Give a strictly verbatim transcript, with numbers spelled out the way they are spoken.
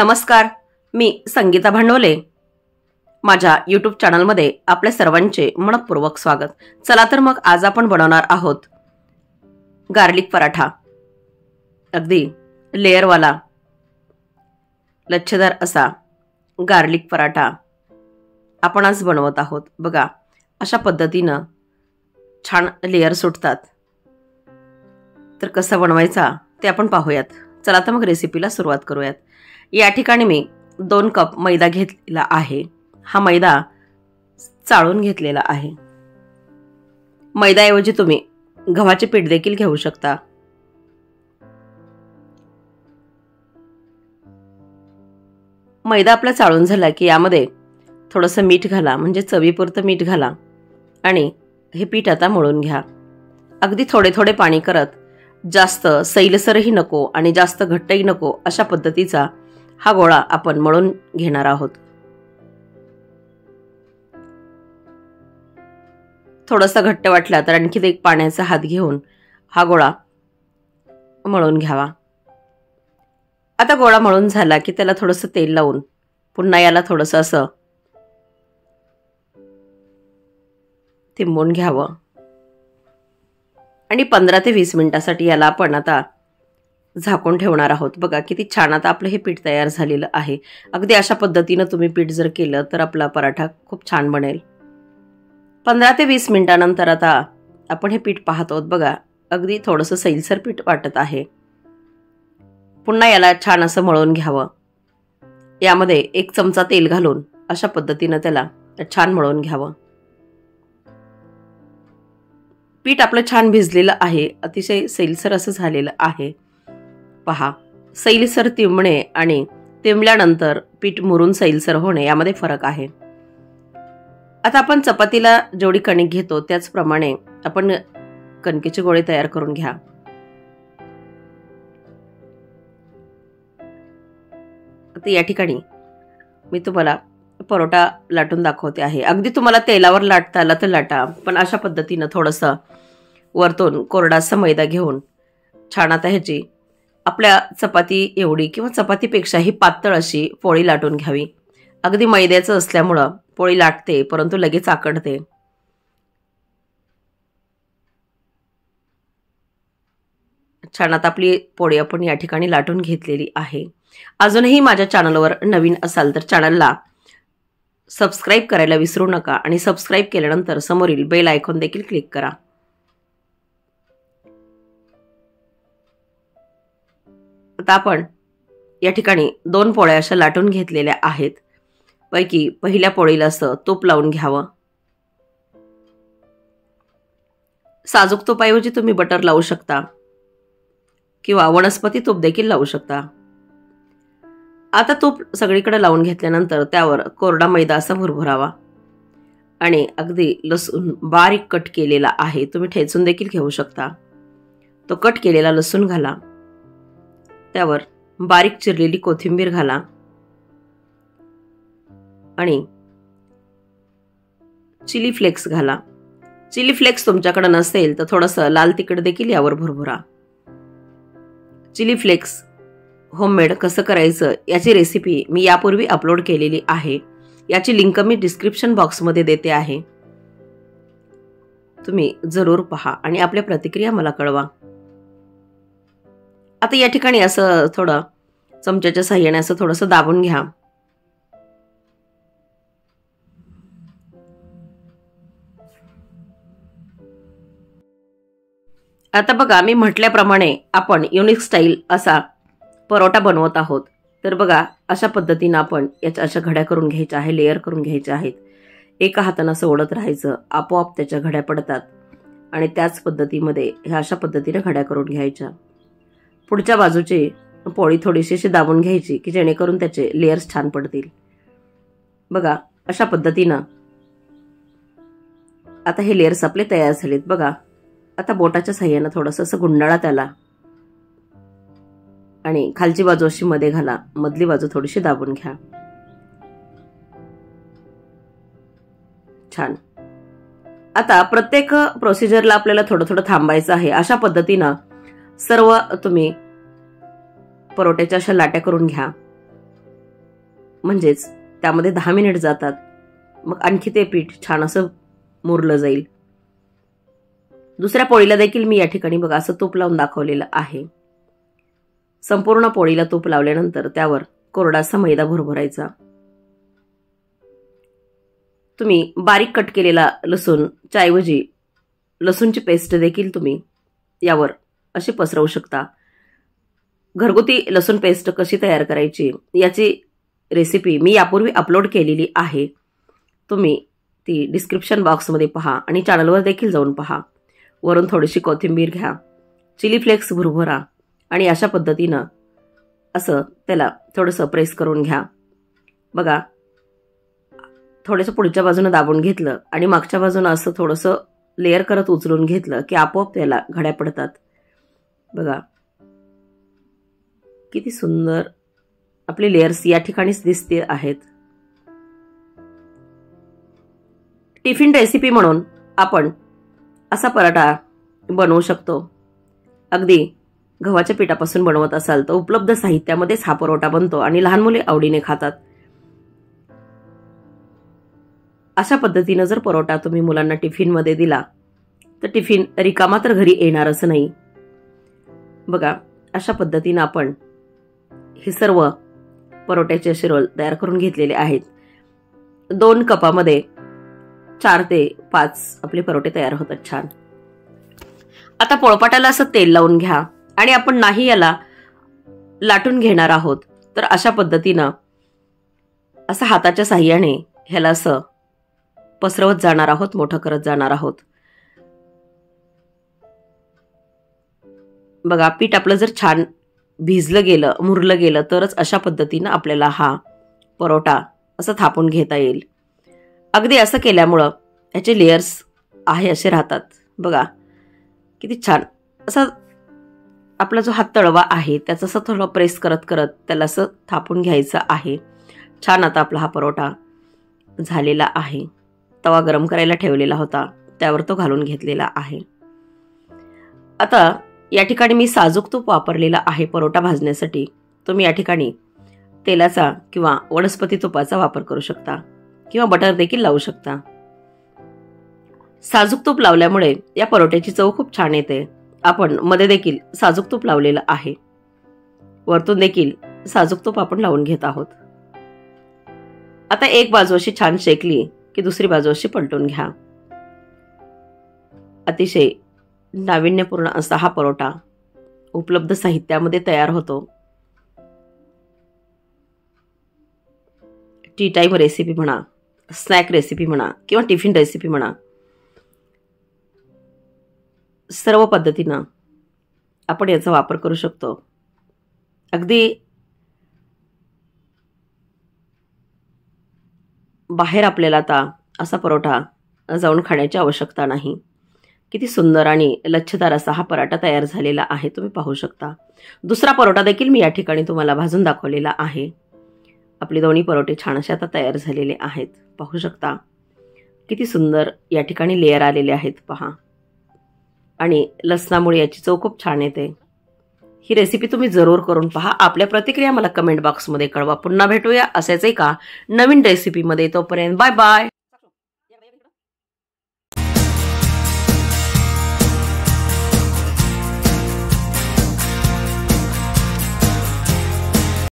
नमस्कार, मी संगीता भांडवले। माझ्या यूट्यूब चॅनलमध्ये आपले सर्वांचे मनपूर्वक स्वागत। चला तर मग आज आपण बनवणार आहोत गार्लिक पराठा, अगदी लेअरवाला लच्छेदार असा गार्लिक पराठा आपण आज बनवत आहोत। बघा, अशा पद्धतीने छान लेअर सुटतात। तर कसा बनवायचा ते आपण पाहूयात। चला तर मग रेसिपीला सुरुवात करूयात। या ठिकाणी मी दोन कप मैदा घेतलेला आहे। हा मैदा चाळून घेतलेला आहे। मैद्याऐवजी तुम्ही गव्हाचे पीठ देखील घेऊ शकता। मैदा आपला चाळून झाला की यामध्ये थोडंसं मीठ घाला, म्हणजे चवीपुरतं मीठ घाला आणि हे पीठ आता मळून घ्या। अगदी थोडे थोडे पाणी करत, जास्त सैलसरही नको आणि जास्त घट्टही नको, अशा पद्धतीचा हा गोळा आपण मळून घेणार आहोत। थोडासा घट्ट वाटला तर आणखी एक पाण्याचा हात घेऊन हा गोळा मळून घ्यावा। आता गोळा मळून झाला की त्याला थोडंसं तेल लावून पुन्हा याला थोडंसं असं तिंबून घ्यावं आणि पंधरा ते वीस मिनिटांसाठी याला आपण आता झाकून ठेवणार आहोत। बघा किती छान आता आपलं हे पीठ तयार झालेलं आहे। अगदी अशा पद्धतीने तुम्ही पीठ जर केलं तर आपला पराठा खूप छान बनेल। पंधरा ते वीस मिनिटांनंतर आता आपण हे पीठ पाहत आहोत। बघा अगदी थोडंसं सैलसर पीठ वाटत आहे। पुन्हा याला छान असं मळून घ्यावं। यामध्ये एक चमचा तेल घालून अशा पद्धतीने त्याला छान मळून घ्यावं। पीठ आपलं छान भिजलेलं आहे, अतिशय सैलसर असं झालेलं आहे। पहा, सैलसर तिंबणे आणि तिंबल्यानंतर पीठ मुरून सैलसर होणे यामध्ये फरक आहे। आता आपण चपातीला जेवढी कणिक घेतो त्याचप्रमाणे आपण कणकेचे गोळे तयार करून घ्या। आता या ठिकाणी मी तुम्हाला परोटा लाटून दाखवते आहे। अगदी तुम्हाला तेलावर लाटता आला तर लाटा, पण अशा पद्धतीने थोडंसं वरतून कोरडासा मैदा घेऊन छान आता ह्याची आपल्या चपाती एवढी किंवा चपातीपेक्षाही पातळ अशी पोळी लाटून घ्यावी। अगदी मैद्याचं असल्यामुळं पोळी लाटते परंतु लगेच आकडते। छान आता आपली पोळी आपण या ठिकाणी लाटून घेतलेली आहे। अजूनही माझ्या चॅनलवर नवीन असाल तर चॅनलला सबस्क्राइब करायला विसरू नका आणि सबस्क्राइब केल्यानंतर समोरील बेल आयकॉन देखील क्लिक करा। आता आपण या ठिकाणी दोन पोळ्या अशा लाटून घेतलेल्या आहेत। पैकी पहिल्या पोळीला असं तूप लावून घ्यावं। साजूक तुपाऐवजी तुम्ही बटर लावू शकता किंवा वनस्पती तूप देखील लावू शकता। आता तूप सगळीकडे लावून घेतल्यानंतर त्यावर कोरडा मैदा असा भुरभुरावा आणि अगदी लसूण बारीक कट केलेला आहे, तुम्ही ठेचून देखील घेऊ शकता। तो कट केलेला लसूण घाला, त्यावर बारीक चिरलेली कोथिंबीर घाला आणि चिली फ्लेक्स घाला। चिली फ्लेक्स तुमच्याकडे नसेल तर थोडंसं लाल तिखट देखील यावर भुरभुरा। चिली फ्लेक्स होममेड कसं करायचं याची रेसिपी मी यापूर्वी अपलोड केलेली आहे। याची लिंक मी डिस्क्रिप्शन बॉक्समध्ये देते आहे, तुम्ही जरूर पहा आणि आपल्या प्रतिक्रिया मला कळवा। आता या ठिकाणी असं थोडं चमच्याच्या साहाय्याने असं थोडंसं दाबून घ्या। आता बघा मी म्हटल्याप्रमाणे आपण युनिक स्टाईल असा परोटा बनवत आहोत। तर बघा अशा पद्धतीने आपण याच्या अशा घड्या करून घ्यायच्या आहे, लेअर करून घ्यायच्या आहेत। एका हाताने असं ओढत राहायचं, आपोआप त्याच्या घड्या पडतात आणि त्याच पद्धतीमध्ये ह्या अशा पद्धतीने घड्या करून घ्यायच्या। पुढच्या बाजूची पोळी थोडीशी अशी दाबून घ्यायची की जेणेकरून त्याचे लेअर्स छान पडतील। बघा अशा पद्धतीनं आता हे लेअर्स आपले तयार झालेत। बघा आता बोटाच्या साहाय्याने थोडंसं असं गुंडाळा त्याला आणि खालची बाजू अशी मध्ये घाला, मधली बाजू थोडीशी दाबून घ्या। छान, आता प्रत्येक प्रोसिजरला आपल्याला थोडं थोडं थांबायचं आहे। अशा पद्धतीनं सर्व तुम्ही परोट्याच्या अशा लाट्या करून घ्या। म्हणजेच त्यामध्ये दहा मिनिट जातात, मग आणखी ते पीठ छान असं मुरलं जाईल। दुसऱ्या पोळीला देखील मी या ठिकाणी बघा असं तूप लावून दाखवलेलं आहे। संपूर्ण पोळीला तूप लावल्यानंतर त्यावर कोरडासा मैदा भरभरायचा। तुम्ही बारीक कट केलेला लसूण ऐवजी लसूणची पेस्ट देखील तुम्ही यावर अशी पसरवू शकता। घरगुती लसूण पेस्ट कशी तयार करायची याची रेसिपी मी यापूर्वी अपलोड केलेली आहे, तुम्ही ती डिस्क्रिप्शन बॉक्स मध्ये पहा आणि चॅनलवर देखील जाऊन पहा। वरून थोडीशी कोथिंबीर घ्या, चिली फ्लेक्स भरभरा आणि अशा पद्धतीने असं त्याला थोडंसं प्रेस करून घ्या। बघा थोडंसं पुढच्या बाजूने दाबून घेतलं आणि मागच्या बाजूने असं थोडंसं लेयर करत उचलून घेतलं की आपोआप त्याला घड्या पडतात। बघा किती सुंदर आपले लेयर्स या ठिकाणीच दिसते आहेत। टिफिन रेसिपी म्हणून आपण असा पराठा बनवू शकतो। अगदी गव्हाच्या पिठापासून बनवत असाल तर उपलब्ध साहित्यामध्येच हा पराठा बनतो आणि लहान मुले आवडीने खातात। अशा पद्धतीने जर पराठा तुम्ही मुलांना टिफिन मध्ये दिला तर टिफिन रिकामा तर घरी येणार असं नाही। बघा अशा पद्धतीने आपण हे सर्व परोट्याचे असे रोल तयार करून घेतलेले आहेत। दोन कपामध्ये चार ते पाच आपले परोटे तयार होतात छान। आता पोळपाटाला असं तेल लावून घ्या आणि आपण नाही याला लाटून घेणार आहोत, तर अशा पद्धतीने असं हाताच्या साहाय्याने ह्याला असं पसरवत जाणार आहोत, मोठं करत जाणार आहोत। बघा पीठ आपलं जर छान भिजलं गेलं मुरलं गेलं तरच अशा पद्धतीनं आपल्याला हा परोटा असं थापून घेता येईल। अगदी असं केल्यामुळं याचे लेयर्स आहे असे राहतात। बघा किती छान असा आपला जो हात तळवा आहे त्याचा असं थोडं प्रेस करत करत त्याला असं थापून घ्यायचं आहे छान। आता आपला हा परोटा झालेला आहे। तवा गरम करायला ठेवलेला होता त्यावर तो घालून घेतलेला आहे। आता या ठिकाणी मी साजूक तूप वापरलेला आहे परोटा भाजण्यासाठी, तुम्ही या ठिकाणी तेलाचा किंवा वनस्पती तुपाचा वापर करू शकता किंवा बटर देखील लावू शकता। साजूक तूप लावल्यामुळे या परोट्याची चव खूप छान येते। आपण मध्ये देखील साजूक तूप लावलेलं आहे, वरतून देखील साजूक तूप आपण लावून घेत आहोत। आता एक बाजू अशी छान शेकली की दुसरी बाजू अशी पलटून घ्या। अतिशय नाविन्यपूर्ण असा हा परोटा उपलब्ध साहित्यामध्ये तयार होतो। टी टाइम रेसिपी म्हणा, स्नॅक रेसिपी म्हणा किंवा टिफिन रेसिपी म्हणा, सर्व पद्धतीनं आपण याचा वापर करू शकतो। अगदी बाहेर आपल्याला आता असा परोठा जाऊन खाण्याची आवश्यकता नाही। किती सुंदर आणि लच्छदार असा हा पराठा तयार झालेला आहे, तुम्ही पाहू शकता। दुसरा परोटा देखील मी या ठिकाणी तुम्हाला भाजून दाखवलेला आहे। आपले दोन्ही परोटे छान असे आता तयार झालेले आहेत, पाहू शकता किती सुंदर या ठिकाणी लेयर आलेले आहेत पहा। आणि लसणामुळे याची चव खूप छान येते। ही रेसिपी तुम्ही जरूर करून पहा। आपल्या प्रतिक्रिया मला कमेंट बॉक्समध्ये कळवा। पुन्हा भेटूया असेच एका नवीन रेसिपीमध्ये, तोपर्यंत बाय बाय।